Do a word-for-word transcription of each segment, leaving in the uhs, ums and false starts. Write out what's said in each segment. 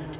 round.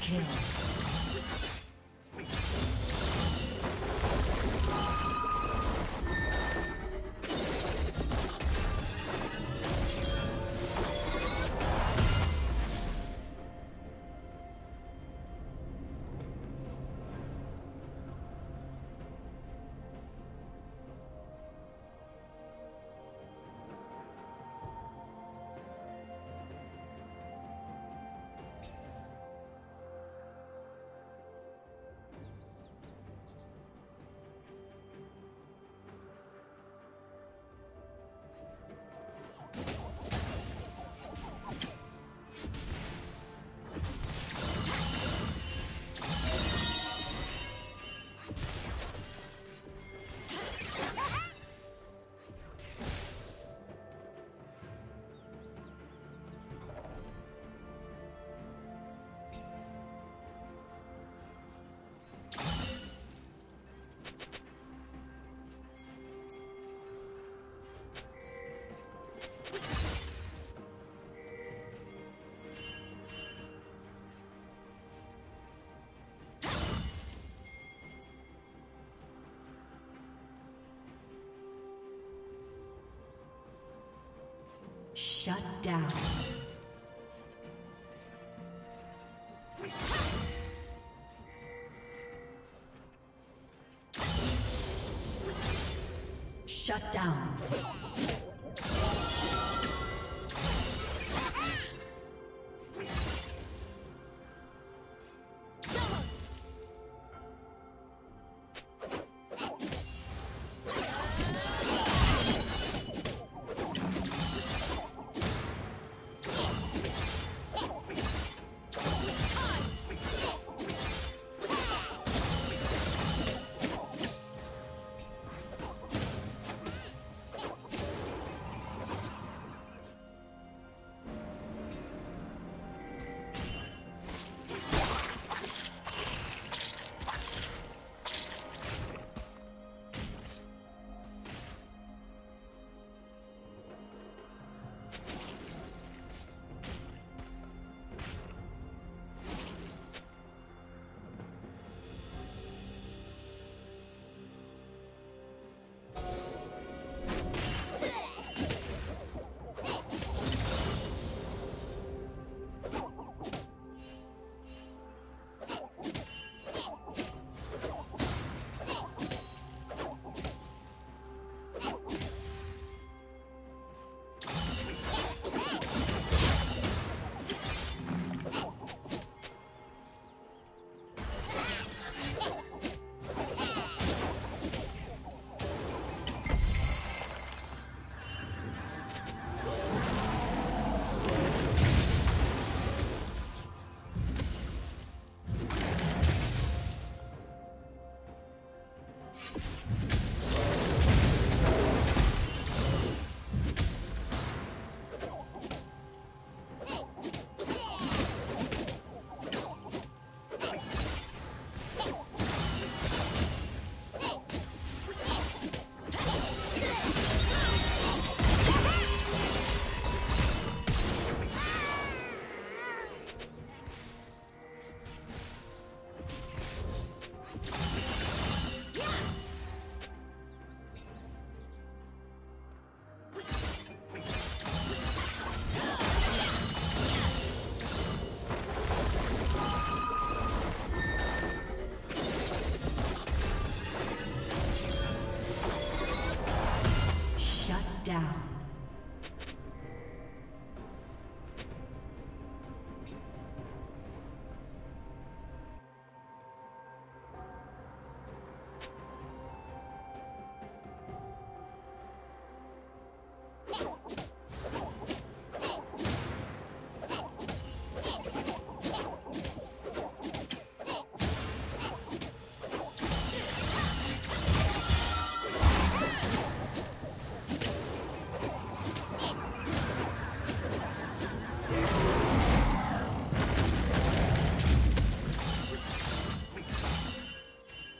Kill. Shut down. Shut down.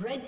Red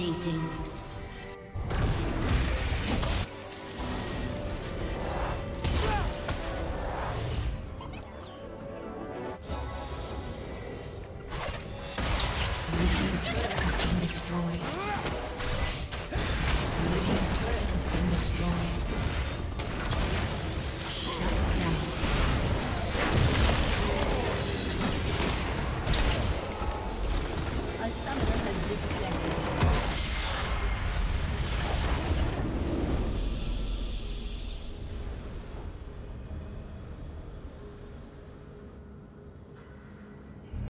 Dominating. Disconnected.